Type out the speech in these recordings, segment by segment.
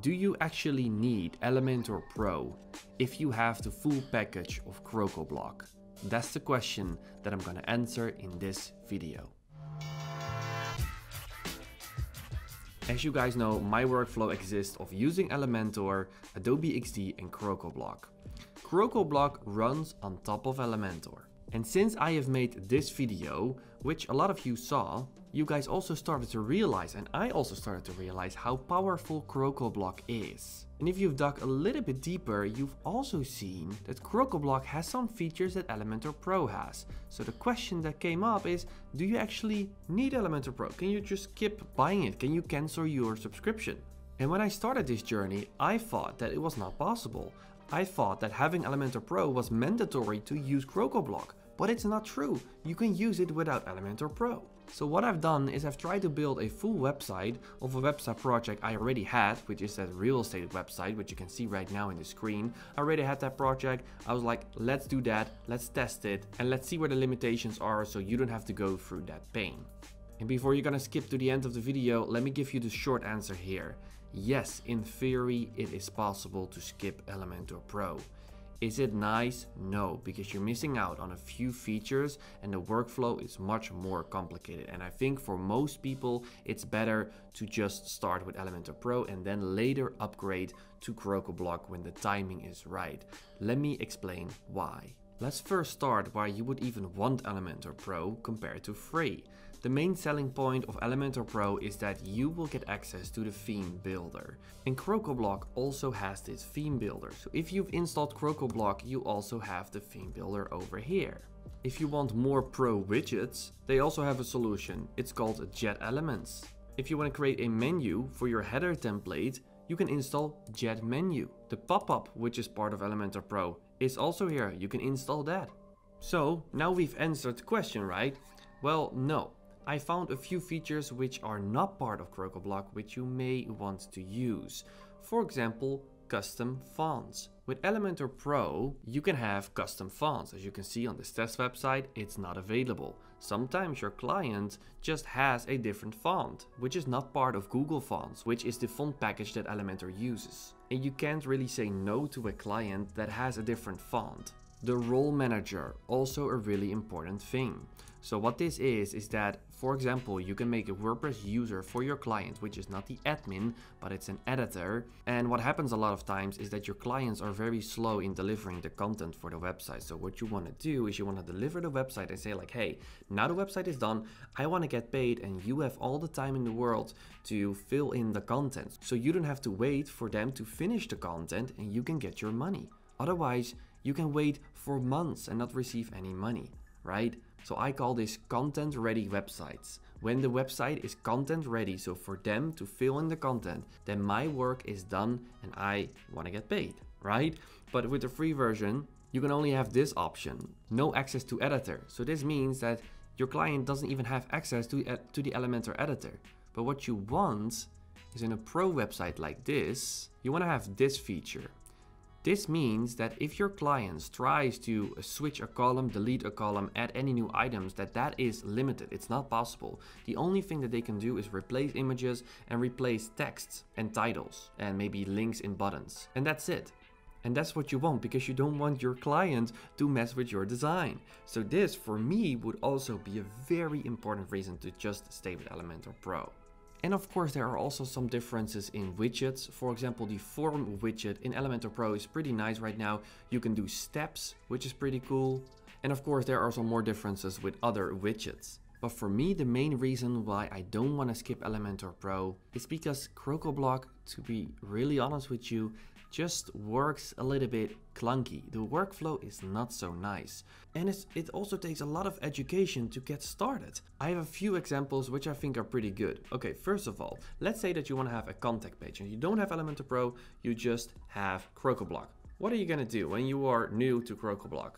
Do you actually need Elementor Pro if you have the full package of CrocoBlock? That's the question that I'm going to answer in this video. As you guys know, my workflow consists of using Elementor, Adobe XD and CrocoBlock. CrocoBlock runs on top of Elementor. And since I have made this video, which a lot of you saw, you guys also started to realize, and I also started to realize, how powerful CrocoBlock is. And if you've dug a little bit deeper, you've also seen that CrocoBlock has some features that Elementor Pro has. So the question that came up is, do you actually need Elementor Pro? Can you just skip buying it? Can you cancel your subscription? And when I started this journey, I thought that it was not possible. I thought that having Elementor Pro was mandatory to use CrocoBlock. But it's not true, you can use it without Elementor Pro. So what I've done is I've tried to build a full website of a website project I already had, which is that real estate website, which you can see right now in the screen. I already had that project. I was like, let's do that, let's test it, and let's see where the limitations are so you don't have to go through that pain. And before you're gonna skip to the end of the video, let me give you the short answer here. Yes, in theory, it is possible to skip Elementor Pro. Is it nice? No, because you're missing out on a few features and the workflow is much more complicated. And I think for most people, it's better to just start with Elementor Pro and then later upgrade to CrocoBlock when the timing is right. Let me explain why. Let's first start why you would even want Elementor Pro compared to free. The main selling point of Elementor Pro is that you will get access to the theme builder. And CrocoBlock also has this theme builder. So if you've installed CrocoBlock, you also have the theme builder over here. If you want more Pro widgets, they also have a solution. It's called Jet Elements. If you want to create a menu for your header template, you can install Jet Menu. The pop-up, which is part of Elementor Pro, is also here. You can install that. So now we've answered the question, right? Well, no. I found a few features which are not part of CrocoBlock which you may want to use. For example, custom fonts. With Elementor Pro, you can have custom fonts. As you can see on this test website, it's not available. Sometimes your client just has a different font, which is not part of Google Fonts, which is the font package that Elementor uses. And you can't really say no to a client that has a different font. The role manager, also a really important thing. So what this is that, for example, you can make a WordPress user for your client, which is not the admin, but it's an editor. And what happens a lot of times is that your clients are very slow in delivering the content for the website. So what you want to do is you want to deliver the website and say like, hey, now the website is done, I want to get paid, and you have all the time in the world to fill in the content. So you don't have to wait for them to finish the content and you can get your money. Otherwise, you can wait for months and not receive any money, right? So I call this content ready websites. When the website is content ready, so for them to fill in the content, then my work is done and I want to get paid, right? But with the free version, you can only have this option, no access to editor. So this means that your client doesn't even have access to the Elementor editor. But what you want is, in a pro website like this, you want to have this feature. This means that if your client tries to switch a column, delete a column, add any new items, that is limited. It's not possible. The only thing that they can do is replace images and replace texts and titles and maybe links in buttons. And that's it. And that's what you want, because you don't want your client to mess with your design. So this, for me, would also be a very important reason to just stay with Elementor Pro. And of course, there are also some differences in widgets. For example, the form widget in Elementor Pro is pretty nice right now. You can do steps, which is pretty cool. And of course, there are some more differences with other widgets. But for me, the main reason why I don't want to skip Elementor Pro is because CrocoBlock, to be really honest with you, just works a little bit clunky. The workflow is not so nice. And it also takes a lot of education to get started. I have a few examples which I think are pretty good. Okay, first of all, let's say that you want to have a contact page and you don't have Elementor Pro, you just have CrocoBlock. What are you going to do when you are new to CrocoBlock?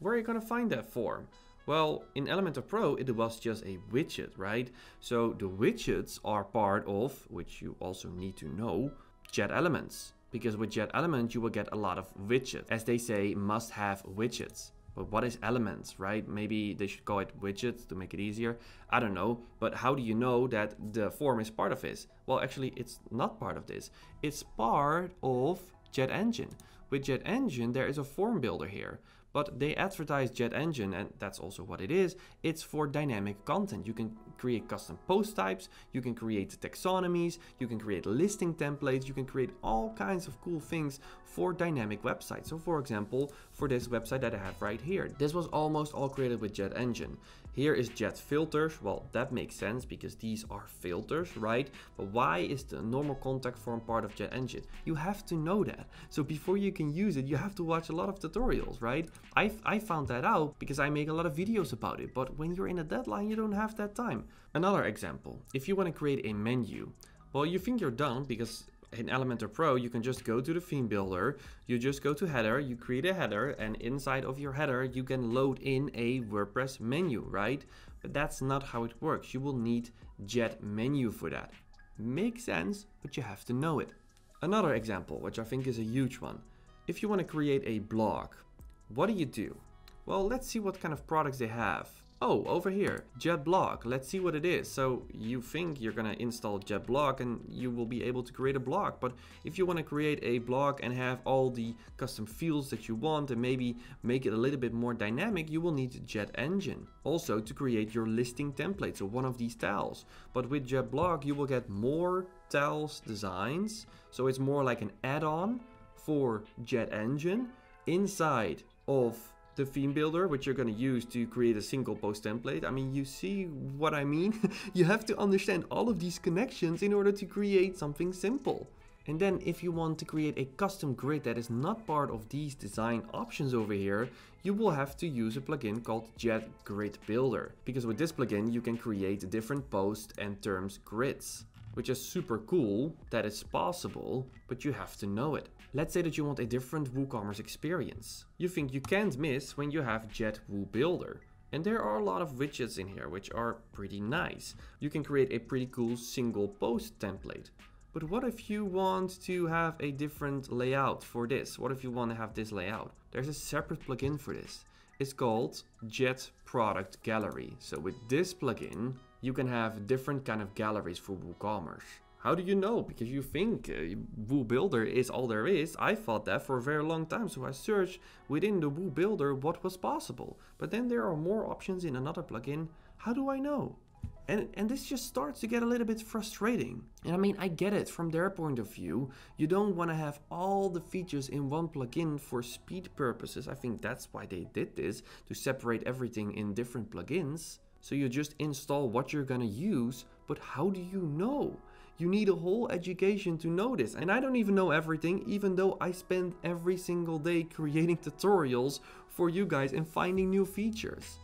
Where are you going to find that form? Well, in Elementor Pro, it was just a widget, right? So the widgets are part of, which you also need to know, Jet Elements. Because with Jet Elements, you will get a lot of widgets, as they say, must have widgets. But what is elements, right? Maybe they should call it widgets to make it easier. I don't know. But how do you know that the form is part of this? Well, actually, it's not part of this. It's part of JetEngine. With JetEngine, there is a form builder here. But they advertise JetEngine, and that's also what it is. It's for dynamic content. You can create custom post types, you can create taxonomies, you can create listing templates, you can create all kinds of cool things for dynamic websites. So for example, for this website that I have right here, this was almost all created with JetEngine. Here is Jet Filters. Well, that makes sense because these are filters, right? But why is the normal contact form part of JetEngine? You have to know that. So before you can use it, you have to watch a lot of tutorials, right? I found that out because I make a lot of videos about it, but when you're in a deadline, you don't have that time. Another example, if you want to create a menu, well, you think you're done because in Elementor Pro, you can just go to the theme builder, you just go to header, you create a header, and inside of your header, you can load in a WordPress menu, right? But that's not how it works. You will need Jet Menu for that. Makes sense, but you have to know it. Another example, which I think is a huge one. If you want to create a blog, what do you do? Well, let's see what kind of products they have. Oh, over here, JetBlock. Let's see what it is. So you think you're gonna install JetBlock and you will be able to create a blog. But if you want to create a blog and have all the custom fields that you want and maybe make it a little bit more dynamic, you will need JetEngine. Also to create your listing templates, so one of these tiles. But with JetBlock, you will get more tiles designs. So it's more like an add-on for JetEngine inside of the theme builder, which you're going to use to create a single post template. I mean, you see what I mean? You have to understand all of these connections in order to create something simple. And then if you want to create a custom grid that is not part of these design options over here, you will have to use a plugin called Jet Grid Builder, because with this plugin you can create different post and terms grids, which is super cool that it's possible, but you have to know it. Let's say that you want a different WooCommerce experience. You think you can't miss when you have Jet WooBuilder. And there are a lot of widgets in here, which are pretty nice. You can create a pretty cool single post template. But what if you want to have a different layout for this? What if you want to have this layout? There's a separate plugin for this. It's called Jet Product Gallery. So with this plugin, you can have different kind of galleries for WooCommerce. How do you know? Because you think WooBuilder is all there is. I thought that for a very long time, so I searched within the WooBuilder what was possible. But then there are more options in another plugin. How do I know? And this just starts to get a little bit frustrating. And I mean, I get it from their point of view. You don't want to have all the features in one plugin for speed purposes. I think that's why they did this, to separate everything in different plugins. So you just install what you're gonna use, but how do you know? You need a whole education to know this. And I don't even know everything, even though I spend every single day creating tutorials for you guys and finding new features.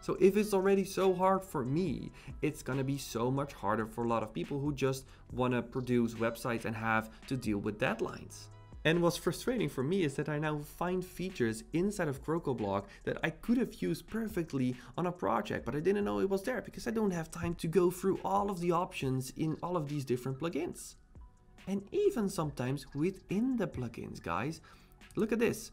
So if it's already so hard for me, it's gonna be so much harder for a lot of people who just wanna produce websites and have to deal with deadlines. And what's frustrating for me is that I now find features inside of CrocoBlock that I could have used perfectly on a project, but I didn't know it was there because I don't have time to go through all of the options in all of these different plugins. And even sometimes within the plugins, guys, look at this.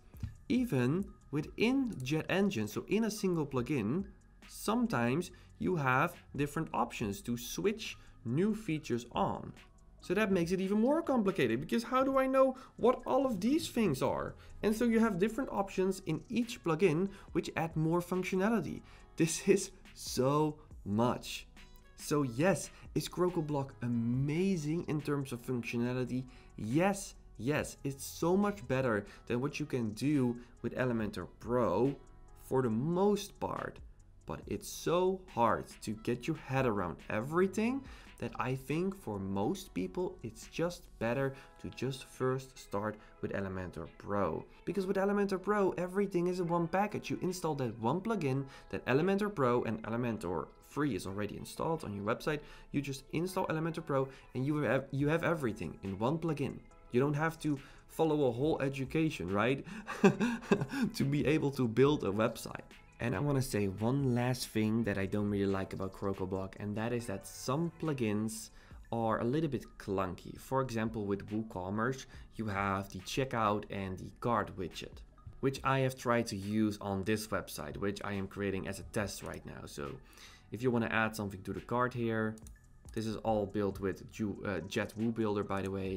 Even within JetEngine, so in a single plugin, sometimes you have different options to switch new features on. So that makes it even more complicated, because how do I know what all of these things are? And so you have different options in each plugin which add more functionality. This is so much. So yes, is CrocoBlock amazing in terms of functionality? Yes, yes, it's so much better than what you can do with Elementor Pro for the most part. But it's so hard to get your head around everything that I think for most people it's just better to just first start with Elementor Pro. Because with Elementor Pro everything is in one package. You install that one plugin, that Elementor Pro and Elementor Free is already installed on your website. You just install Elementor Pro and you have everything in one plugin. You don't have to follow a whole education, right? to be able to build a website. And I want to say one last thing that I don't really like about CrocoBlock, and that is that some plugins are a little bit clunky. For example, with WooCommerce, you have the checkout and the cart widget. which I have tried to use on this website, which I am creating as a test right now. So if you want to add something to the cart here, this is all built with Jet WooBuilder, by the way.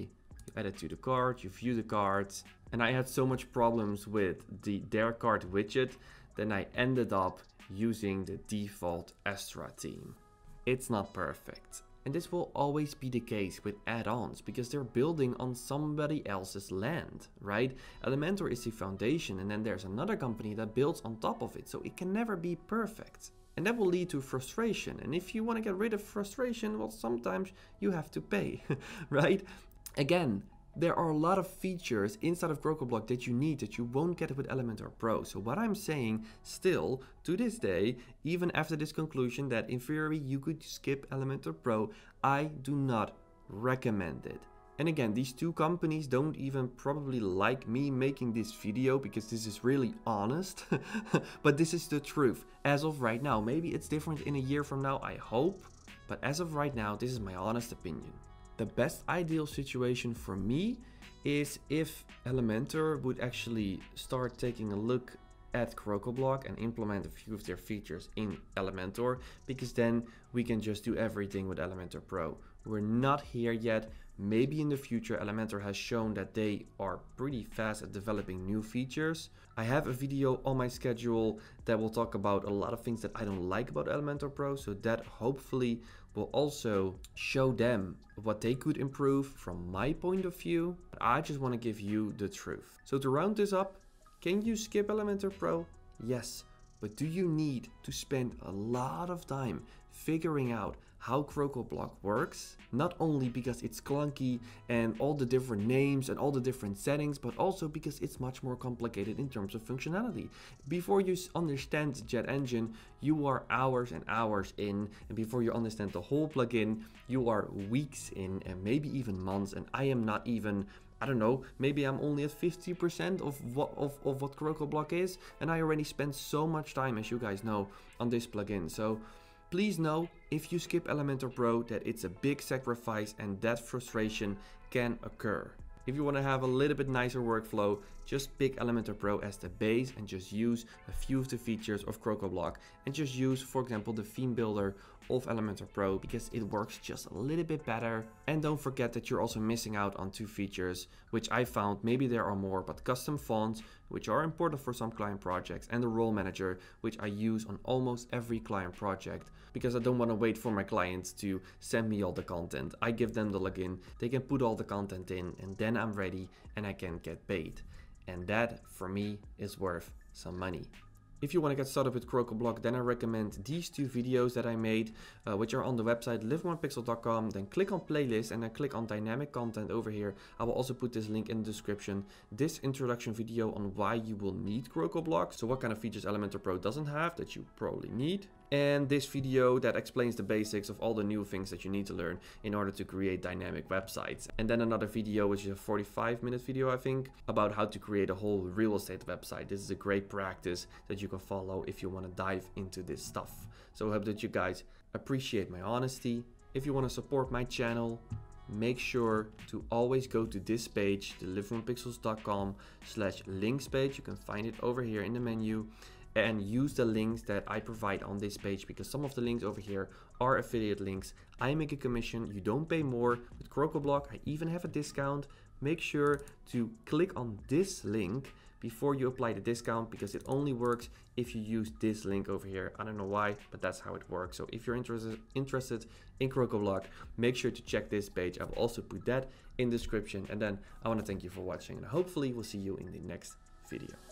You add it to the cart, you view the cart, and I had so much problems with the their cart widget, then I ended up using the default Astra theme. It's not perfect. And this will always be the case with add-ons, because they're building on somebody else's land, right? Elementor is the foundation, and then there's another company that builds on top of it, so it can never be perfect. And that will lead to frustration, and if you want to get rid of frustration, well, sometimes you have to pay, right? Again, there are a lot of features inside of CrocoBlock that you need that you won't get with Elementor Pro. So what I'm saying still to this day, even after this conclusion that in theory you could skip Elementor Pro, I do not recommend it. And again, these two companies don't even probably like me making this video because this is really honest, but this is the truth as of right now. Maybe it's different in a year from now, I hope, but as of right now, this is my honest opinion. The best ideal situation for me is if Elementor would actually start taking a look at CrocoBlock and implement a few of their features in Elementor, because then we can just do everything with Elementor Pro. We're not here yet. Maybe in the future Elementor has shown that they are pretty fast at developing new features. I have a video on my schedule that will talk about a lot of things that I don't like about Elementor Pro, so that hopefully will also show them what they could improve from my point of view. But I just want to give you the truth. So to round this up, can you skip Elementor Pro? Yes. But do you need to spend a lot of time figuring out how CrocoBlock works? Not only because it's clunky and all the different names and all the different settings, but also because it's much more complicated in terms of functionality. Before you understand JetEngine, you are hours and hours in, and before you understand the whole plugin, you are weeks in and maybe even months, and I am not even... I don't know, maybe I'm only at 50% of what CrocoBlock is, and I already spent so much time, as you guys know, on this plugin. So please know, if you skip Elementor Pro, that it's a big sacrifice and that frustration can occur. If you want to have a little bit nicer workflow, just pick Elementor Pro as the base and just use a few of the features of CrocoBlock, and just use, for example, the theme builder of Elementor Pro because it works just a little bit better. And don't forget that you're also missing out on two features, which I found, maybe there are more, but custom fonts, which are important for some client projects, and the role manager, which I use on almost every client project because I don't want to wait for my clients to send me all the content. I give them the login, they can put all the content in, and then I'm ready and I can get paid. And that for me is worth some money. If you want to get started with CrocoBlock, then I recommend these two videos that I made, which are on the website livemorepixel.com. Then click on playlist and then click on dynamic content over here. I will also put this link in the description. This introduction video on why you will need CrocoBlock, so what kind of features Elementor Pro doesn't have that you probably need. And this video that explains the basics of all the new things that you need to learn in order to create dynamic websites. And then another video, which is a 45-minute video, I think, about how to create a whole real estate website. This is a great practice that you can follow if you want to dive into this stuff. So I hope that you guys appreciate my honesty. If you want to support my channel, make sure to always go to this page, the livingwithpixels.com/links page. You can find it over here in the menu. And use the links that I provide on this page, because some of the links over here are affiliate links. I make a commission, you don't pay more. With CrocoBlock, I even have a discount. Make sure to click on this link before you apply the discount, because it only works if you use this link over here. I don't know why, but that's how it works. So if you're interested in CrocoBlock, make sure to check this page. I've also put that in the description. And then I want to thank you for watching, and hopefully we'll see you in the next video.